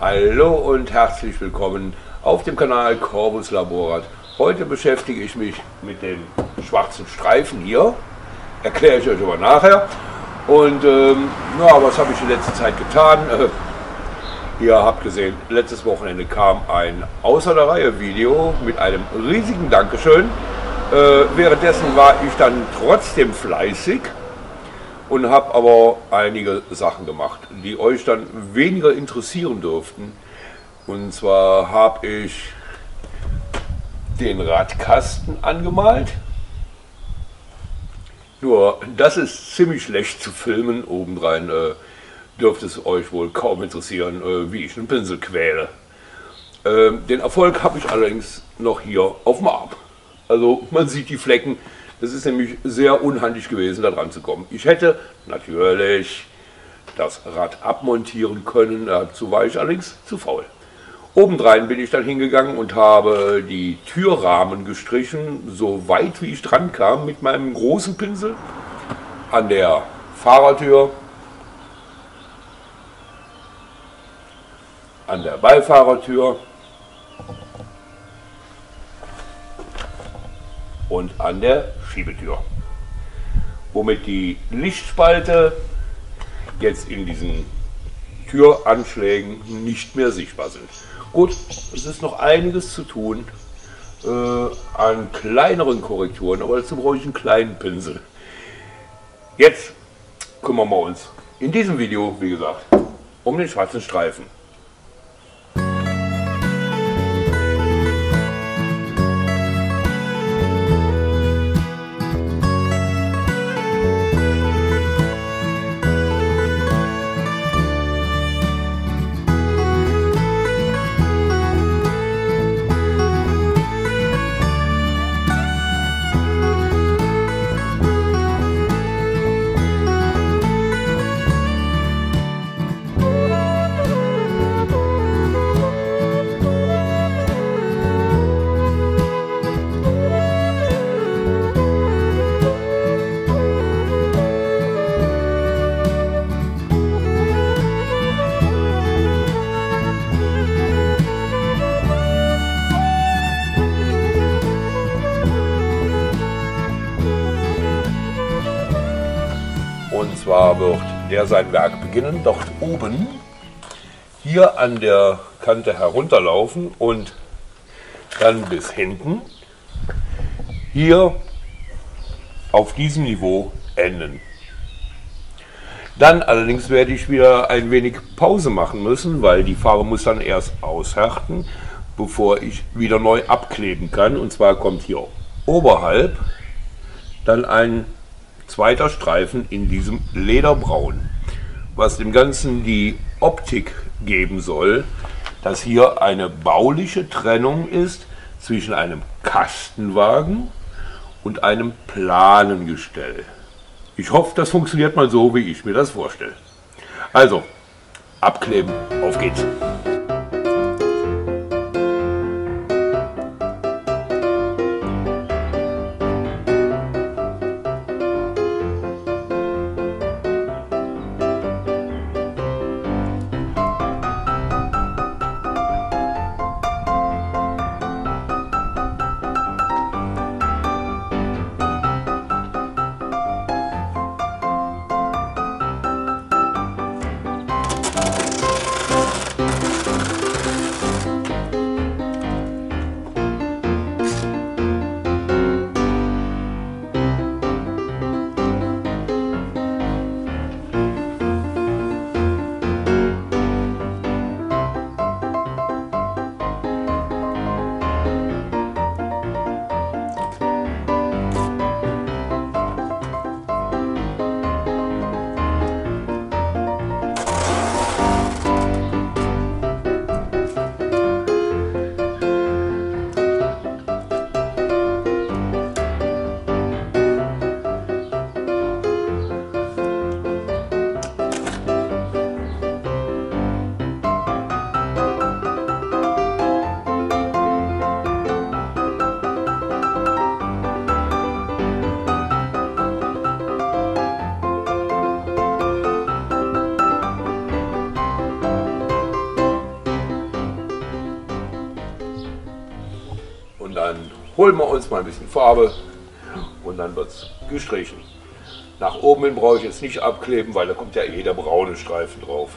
Hallo und herzlich willkommen auf dem Kanal Corvus Laborat. Heute beschäftige ich mich mit dem schwarzen Streifen hier. Erkläre ich euch aber nachher. Und ja, was habe ich in letzter Zeit getan? Ihr habt gesehen, letztes Wochenende kam ein außer der Reihe Video mit einem riesigen Dankeschön. Währenddessen war ich dann trotzdem fleißig und habe aber einige Sachen gemacht, die euch dann weniger interessieren dürften. Und zwar habe ich den Radkasten angemalt. Nur, das ist ziemlich schlecht zu filmen. Obendrein dürfte es euch wohl kaum interessieren, wie ich einen Pinsel quäle. Den Erfolg habe ich allerdings noch hier auf dem Arm. Also man sieht die Flecken. Das ist nämlich sehr unhandlich gewesen, da dran zu kommen. Ich hätte natürlich das Rad abmontieren können, dazu war ich allerdings zu faul. Obendrein bin ich dann hingegangen und habe die Türrahmen gestrichen, so weit wie ich dran kam, mit meinem großen Pinsel an der Fahrertür, an der Beifahrertür und an der Schiebetür, womit die Lichtspalte jetzt in diesen Türanschlägen nicht mehr sichtbar sind. Gut, es ist noch einiges zu tun an kleineren Korrekturen, aber dazu brauche ich einen kleinen Pinsel. Jetzt kümmern wir uns in diesem Video, wie gesagt, um den schwarzen Streifen. Wird der sein Werk beginnen, dort oben hier an der Kante herunterlaufen und dann bis hinten hier auf diesem Niveau enden. Dann allerdings werde ich wieder ein wenig Pause machen müssen, weil die Farbe muss dann erst aushärten, bevor ich wieder neu abkleben kann. Und zwar kommt hier oberhalb dann ein zweiter Streifen in diesem Lederbraun, was dem Ganzen die Optik geben soll, dass hier eine bauliche Trennung ist zwischen einem Kastenwagen und einem planen Gestell. Ich hoffe, das funktioniert mal so, wie ich mir das vorstelle. Also, abkleben, auf geht's! holen wir uns mal ein bisschen Farbe und dann wird es gestrichen. Nach oben hin brauche ich jetzt nicht abkleben, weil da kommt ja jeder braune Streifen drauf.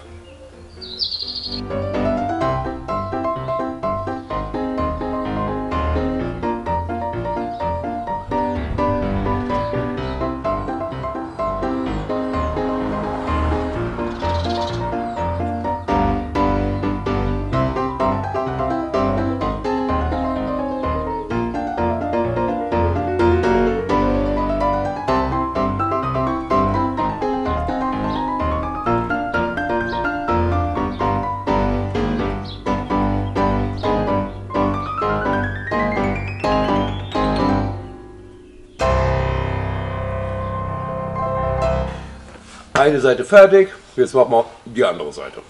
Eine Seite fertig, jetzt machen wir die andere Seite.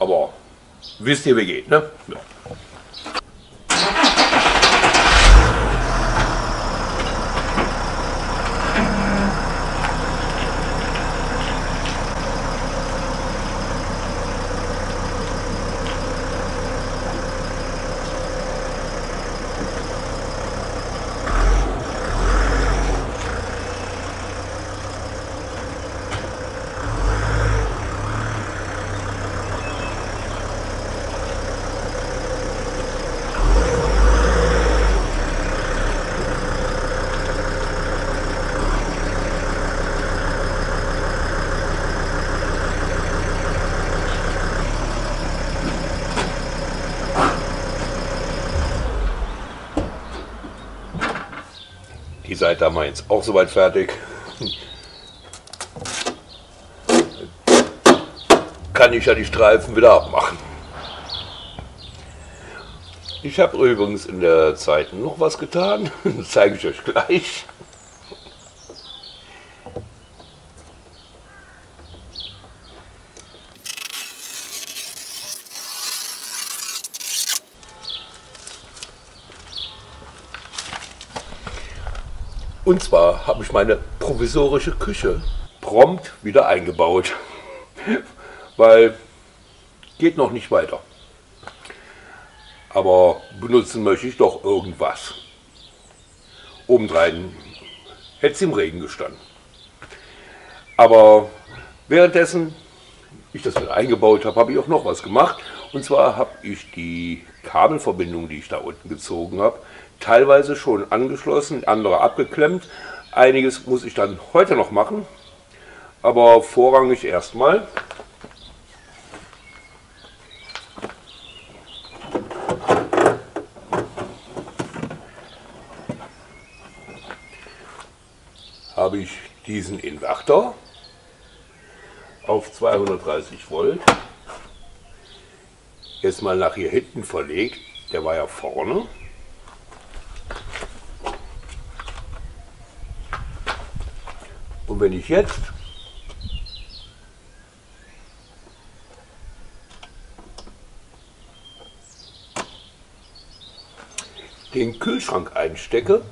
Aber wisst ihr, wie geht, ne? Ja. Die Seite haben wir jetzt auch soweit fertig. Kann ich ja die Streifen wieder abmachen. Ich habe übrigens in der Zeit noch was getan. Das zeige ich euch gleich. Und zwar habe ich meine provisorische Küche prompt wieder eingebaut, weil geht noch nicht weiter. Aber benutzen möchte ich doch irgendwas. Obendrein hätte es im Regen gestanden. Aber währenddessen ich das wieder eingebaut habe, habe ich auch noch was gemacht. Und zwar habe ich die Kabelverbindung, die ich da unten gezogen habe, teilweise schon angeschlossen, andere abgeklemmt. Einiges muss ich dann heute noch machen, aber vorrangig erstmal habe ich diesen Inverter auf 230 Volt jetzt mal nach hier hinten verlegt, der war ja vorne. Und wenn ich jetzt den Kühlschrank einstecke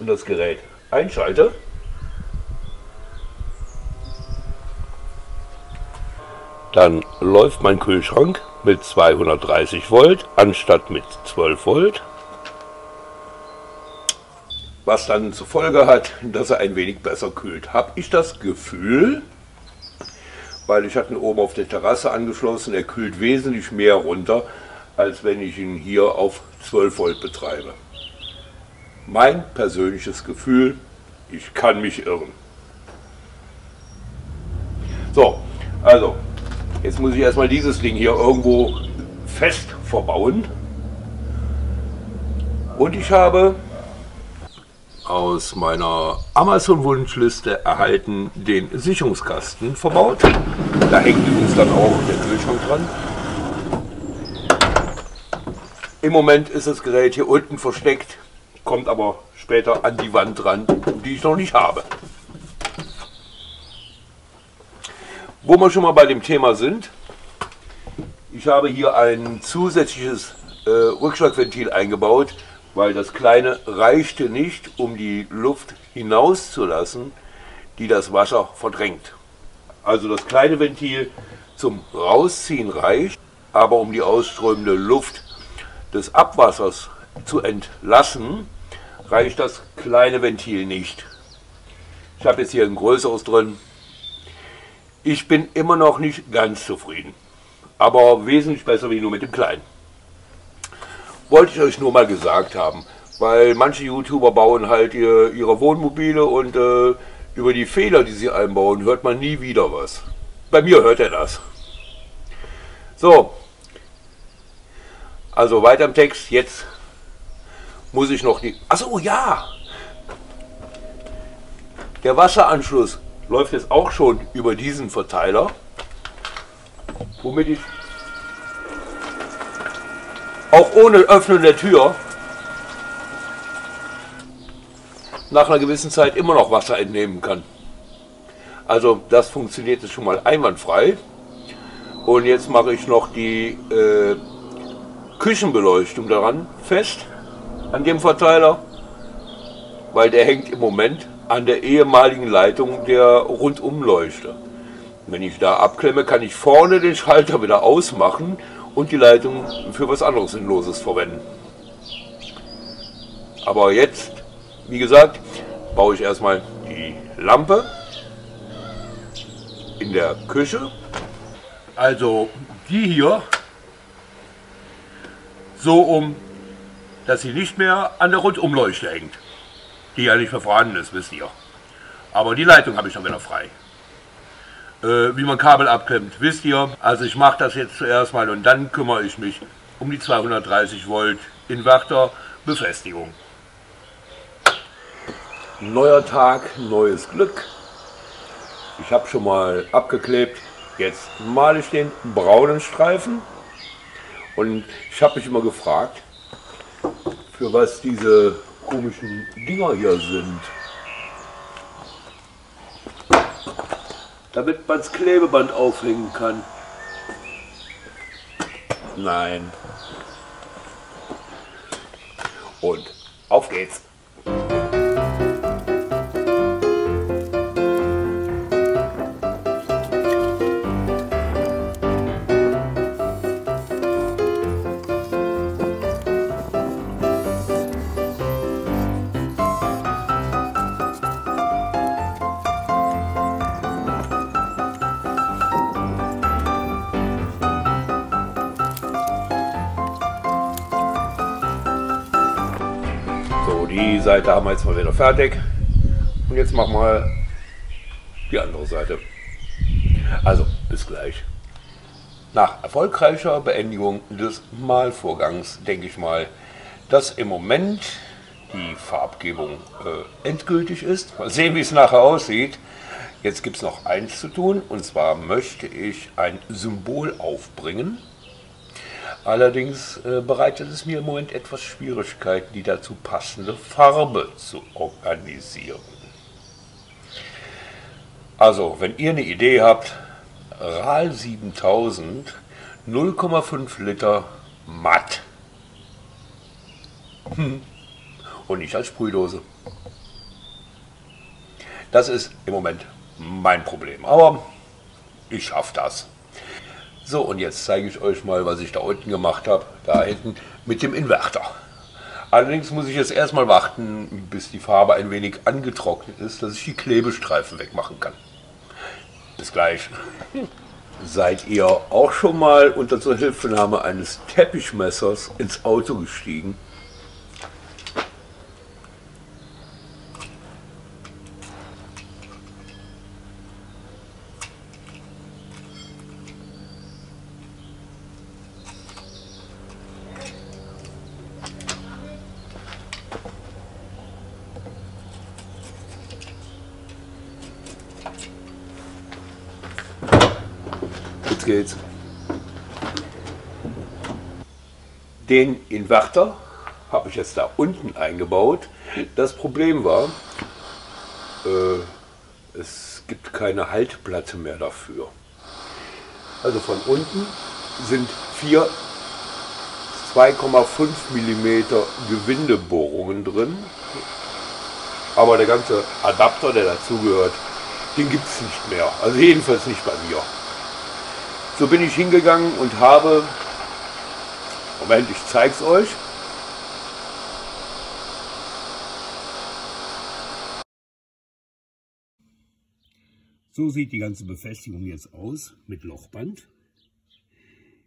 und das Gerät einschalte, dann läuft mein Kühlschrank mit 230 Volt anstatt mit 12 Volt. Was dann zur Folge hat, dass er ein wenig besser kühlt. Habe ich das Gefühl, weil ich hatte ihn oben auf der Terrasse angeschlossen, er kühlt wesentlich mehr runter, als wenn ich ihn hier auf 12 Volt betreibe. Mein persönliches Gefühl, ich kann mich irren. So, also, jetzt muss ich erstmal dieses Ding hier irgendwo fest verbauen. Und ich habe aus meiner Amazon-Wunschliste erhalten den Sicherungskasten verbaut. Da hängt übrigens dann auch der Kühlschrank dran. Im Moment ist das Gerät hier unten versteckt, kommt aber später an die Wand dran, die ich noch nicht habe. Wo wir schon mal bei dem Thema sind, ich habe hier ein zusätzliches Rückschlagventil eingebaut, weil das kleine reichte nicht, um die Luft hinauszulassen, die das Wasser verdrängt. Also das kleine Ventil zum Rausziehen reicht, aber um die ausströmende Luft des Abwassers zu entlassen, reicht das kleine Ventil nicht. Ich habe jetzt hier ein größeres drin. Ich bin immer noch nicht ganz zufrieden, aber wesentlich besser wie nur mit dem kleinen. Wollte ich euch nur mal gesagt haben, weil manche YouTuber bauen halt ihre Wohnmobile und über die Fehler, die sie einbauen, hört man nie wieder was. Bei mir hört er das. So, also weiter im Text. Jetzt muss ich noch die... Achso, ja! Der Wasseranschluss läuft jetzt auch schon über diesen Verteiler, womit ich auch ohne Öffnen der Tür nach einer gewissen Zeit immer noch Wasser entnehmen kann. Also das funktioniert jetzt schon mal einwandfrei. Und jetzt mache ich noch die Küchenbeleuchtung daran fest, an dem Verteiler, weil der hängt im Moment an der ehemaligen Leitung der Rundumleuchte. Wenn ich da abklemme, kann ich vorne den Schalter wieder ausmachen und die Leitung für was anderes Sinnloses verwenden. Aber jetzt, wie gesagt, baue ich erstmal die Lampe in der Küche. Also die hier, so um, dass sie nicht mehr an der Rundumleuchte hängt, die ja nicht mehr vorhanden ist, wisst ihr. Aber die Leitung habe ich dann wieder frei. Wie man Kabel abklemmt, wisst ihr. Also ich mache das jetzt zuerst mal und dann kümmere ich mich um die 230 Volt Inverter Befestigung. Neuer Tag, neues Glück. Ich habe schon mal abgeklebt. Jetzt male ich den braunen Streifen. Und ich habe mich immer gefragt, für was diese komischen Dinger hier sind. Damit man das Klebeband aufhängen kann. Nein. Und auf geht's. Die Seite haben wir jetzt mal wieder fertig und jetzt machen wir die andere Seite. Also bis gleich. Nach erfolgreicher Beendigung des Malvorgangs denke ich mal, dass im Moment die Farbgebung endgültig ist. Mal sehen, wie es nachher aussieht. Jetzt gibt es noch eins zu tun, und zwar möchte ich ein Symbol aufbringen. Allerdings bereitet es mir im Moment etwas Schwierigkeiten, die dazu passende Farbe zu organisieren. Also, wenn ihr eine Idee habt, RAL 7000, 0,5 Liter matt. Und nicht als Sprühdose. Das ist im Moment mein Problem, aber ich schaffe das. So, und jetzt zeige ich euch mal, was ich da unten gemacht habe, da hinten mit dem Inverter. Allerdings muss ich jetzt erstmal warten, bis die Farbe ein wenig angetrocknet ist, dass ich die Klebestreifen wegmachen kann. Bis gleich. Seid ihr auch schon mal unter Zuhilfenahme eines Teppichmessers ins Auto gestiegen? Geht's. Den Inverter habe ich jetzt da unten eingebaut. Das Problem war, es gibt keine Haltplatte mehr dafür. Also von unten sind 4 2,5 mm Gewindebohrungen drin, aber der ganze Adapter, der dazugehört, den gibt es nicht mehr. Also jedenfalls nicht bei mir. So bin ich hingegangen und habe Moment, ich zeig's euch. So sieht die ganze Befestigung jetzt aus mit Lochband.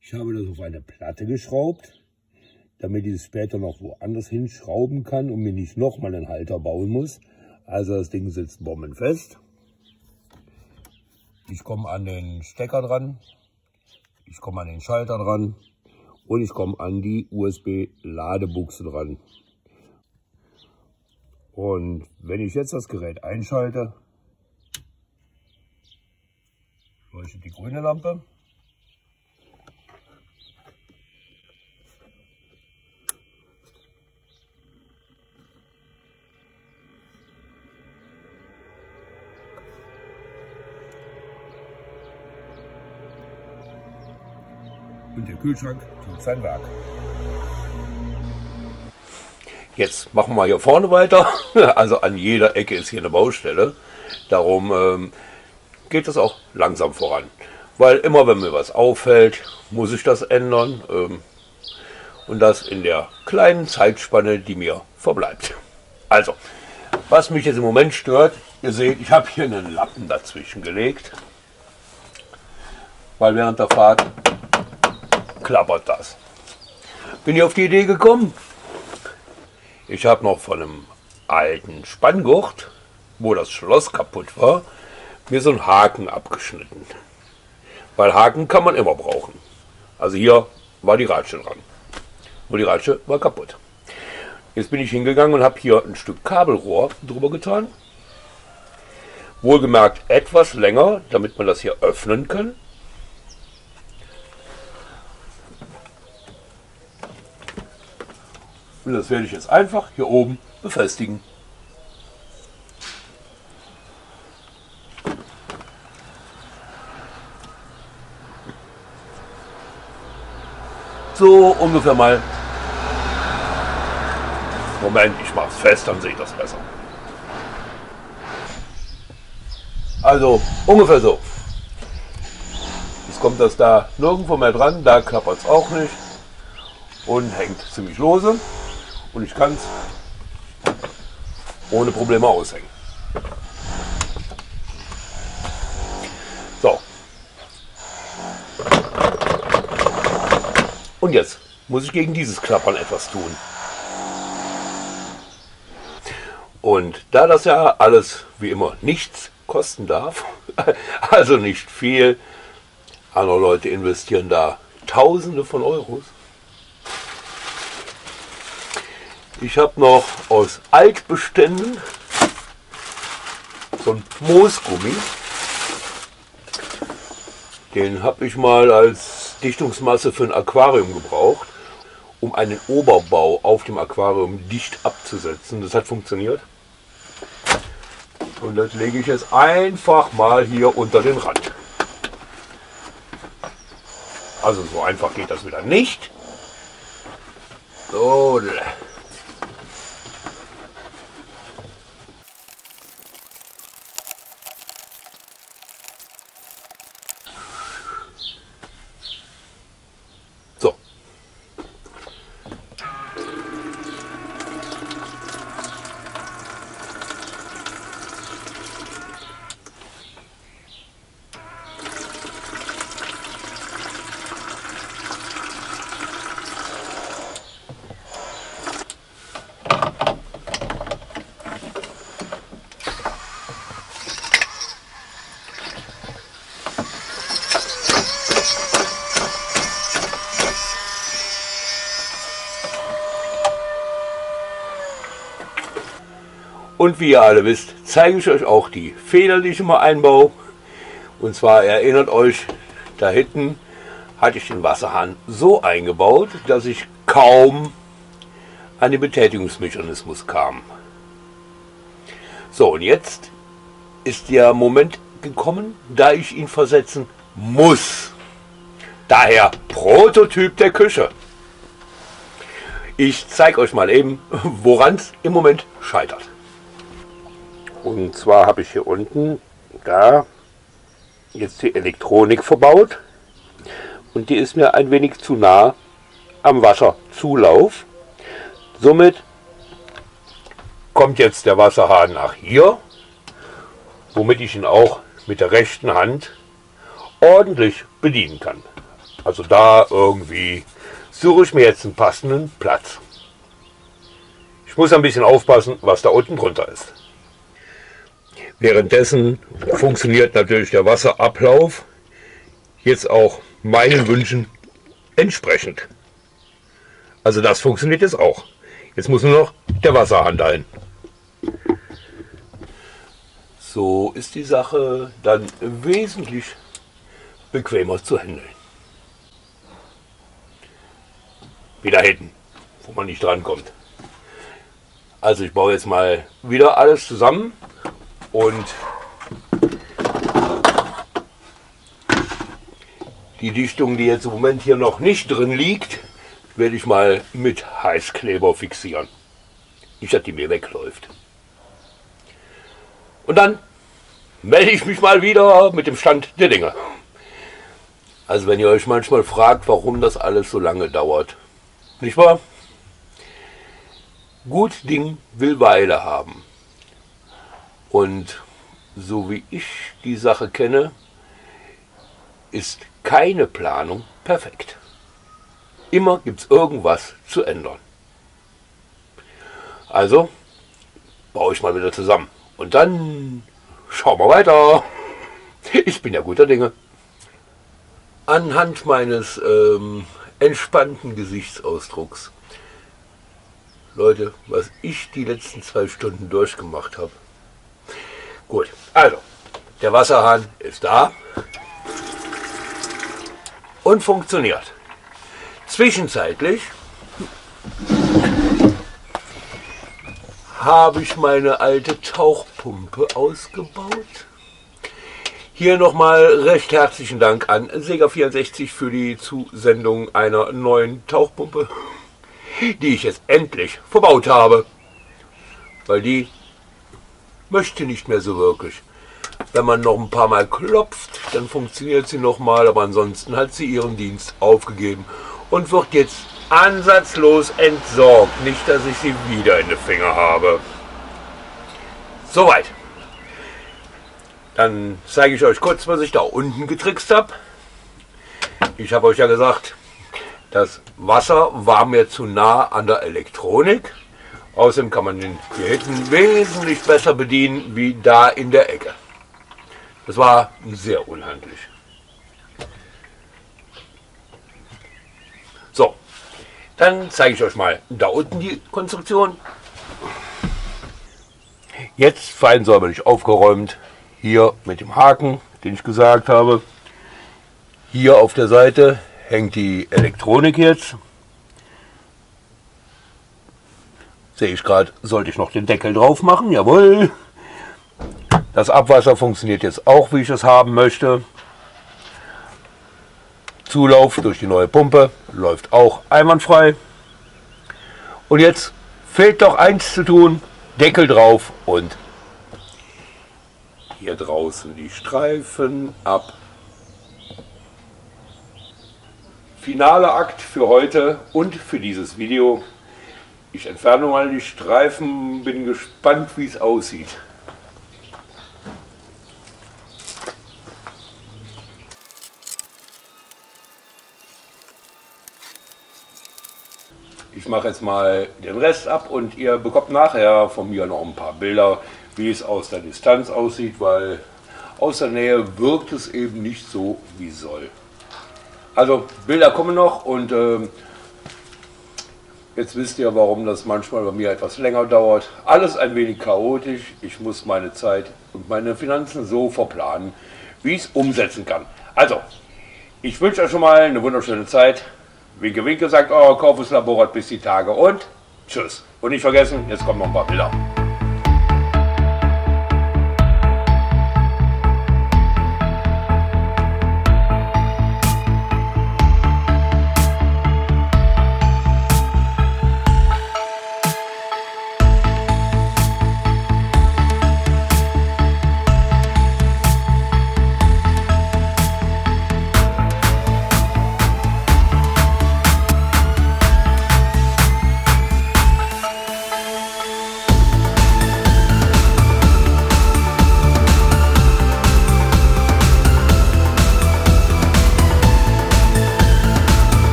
Ich habe das auf eine Platte geschraubt, damit ich es später noch woanders hinschrauben kann und mir nicht nochmal einen Halter bauen muss. Also das Ding sitzt bombenfest. Ich komme an den Stecker dran, ich komme an den Schalter dran und ich komme an die USB-Ladebuchse dran. Und wenn ich jetzt das Gerät einschalte, leuchtet die grüne Lampe. Und der Kühlschrank tut sein Werk. Jetzt machen wir hier vorne weiter. Also an jeder Ecke ist hier eine Baustelle. Darum geht es auch langsam voran. Weil immer wenn mir was auffällt, muss ich das ändern. Und das in der kleinen Zeitspanne, die mir verbleibt. Also, was mich jetzt im Moment stört, ihr seht, ich habe hier einen Lappen dazwischen gelegt. Weil während der Fahrt klappert das. Bin ich auf die Idee gekommen? Ich habe noch von einem alten Spanngurt, wo das Schloss kaputt war, mir so einen Haken abgeschnitten. Weil Haken kann man immer brauchen. Also hier war die Ratsche dran. Nur die Ratsche war kaputt. Jetzt bin ich hingegangen und habe hier ein Stück Kabelrohr drüber getan. Wohlgemerkt etwas länger, damit man das hier öffnen kann. Und das werde ich jetzt einfach hier oben befestigen. So ungefähr mal. Moment, ich mache es fest, dann sehe ich das besser. Also ungefähr so. Jetzt kommt das da nirgendwo mehr dran, da klappert es auch nicht und hängt ziemlich lose. Und ich kann es ohne Probleme aushängen. So. Und jetzt muss ich gegen dieses Klappern etwas tun. Und da das ja alles wie immer nichts kosten darf, also nicht viel, andere Leute investieren da Tausende von Euros. Ich habe noch aus Altbeständen so ein Moosgummi. Den habe ich mal als Dichtungsmasse für ein Aquarium gebraucht, um einen Oberbau auf dem Aquarium dicht abzusetzen. Das hat funktioniert. Und das lege ich jetzt einfach mal hier unter den Rand. Also so einfach geht das wieder nicht. So. Und wie ihr alle wisst, zeige ich euch auch die Feder, die ich immer einbaue. Und zwar erinnert euch, da hinten hatte ich den Wasserhahn so eingebaut, dass ich kaum an den Betätigungsmechanismus kam. So, und jetzt ist der Moment gekommen, da ich ihn versetzen muss. Daher Prototyp der Küche. Ich zeige euch mal eben, woran es im Moment scheitert. Und zwar habe ich hier unten, da, jetzt die Elektronik verbaut. Und die ist mir ein wenig zu nah am Wasserzulauf. Somit kommt jetzt der Wasserhahn nach hier, womit ich ihn auch mit der rechten Hand ordentlich bedienen kann. Also da irgendwie suche ich mir jetzt einen passenden Platz. Ich muss ein bisschen aufpassen, was da unten drunter ist. Währenddessen funktioniert natürlich der Wasserablauf jetzt auch meinen Wünschen entsprechend. Also das funktioniert jetzt auch. Jetzt muss nur noch der Wasserhahn dahin. So ist die Sache dann wesentlich bequemer zu handeln. Wieder hinten, wo man nicht drankommt. Also ich baue jetzt mal wieder alles zusammen und die Dichtung, die jetzt im Moment hier noch nicht drin liegt, werde ich mal mit Heißkleber fixieren. Nicht, dass die mir wegläuft. Und dann melde ich mich mal wieder mit dem Stand der Dinge. Also wenn ihr euch manchmal fragt, warum das alles so lange dauert. Nicht wahr? Gut Ding will Weile haben. Und so wie ich die Sache kenne, ist keine Planung perfekt. Immer gibt es irgendwas zu ändern. Also baue ich mal wieder zusammen. Und dann schauen wir weiter. Ich bin ja guter Dinge. Anhand meines entspannten Gesichtsausdrucks. Leute, was ich die letzten 2 Stunden durchgemacht habe. Gut, also, der Wasserhahn ist da und funktioniert. Zwischenzeitlich habe ich meine alte Tauchpumpe ausgebaut. Hier nochmal recht herzlichen Dank an Sega 64 für die Zusendung einer neuen Tauchpumpe, die ich jetzt endlich verbaut habe, weil die möchte nicht mehr so wirklich. Wenn man noch ein paar Mal klopft, dann funktioniert sie nochmal, aber ansonsten hat sie ihren Dienst aufgegeben und wird jetzt ansatzlos entsorgt. Nicht, dass ich sie wieder in den Finger habe. Soweit. Dann zeige ich euch kurz, was ich da unten getrickst habe. Ich habe euch ja gesagt, das Wasser war mir zu nah an der Elektronik. Außerdem kann man den hier hinten wesentlich besser bedienen, wie da in der Ecke. Das war sehr unhandlich. So, dann zeige ich euch mal da unten die Konstruktion. Jetzt fein säuberlich aufgeräumt. Hier mit dem Haken, den ich gesagt habe. Hier auf der Seite hängt die Elektronik jetzt. Sehe ich gerade, sollte ich noch den Deckel drauf machen? Jawohl. Das Abwasser funktioniert jetzt auch, wie ich es haben möchte. Zulauf durch die neue Pumpe läuft auch einwandfrei. Und jetzt fehlt doch eins zu tun. Deckel drauf und hier draußen die Streifen ab. Finaler Akt für heute und für dieses Video. Ich entferne mal die Streifen, bin gespannt, wie es aussieht. Ich mache jetzt mal den Rest ab und ihr bekommt nachher von mir noch ein paar Bilder, wie es aus der Distanz aussieht, weil aus der Nähe wirkt es eben nicht so, wie soll. Also Bilder kommen noch und jetzt wisst ihr, warum das manchmal bei mir etwas länger dauert. Alles ein wenig chaotisch. Ich muss meine Zeit und meine Finanzen so verplanen, wie ich es umsetzen kann. Also, ich wünsche euch schon mal eine wunderschöne Zeit. Winke, winke, sagt euer Corvus Laborat, bis die Tage und tschüss. Und nicht vergessen, jetzt kommen noch ein paar Bilder.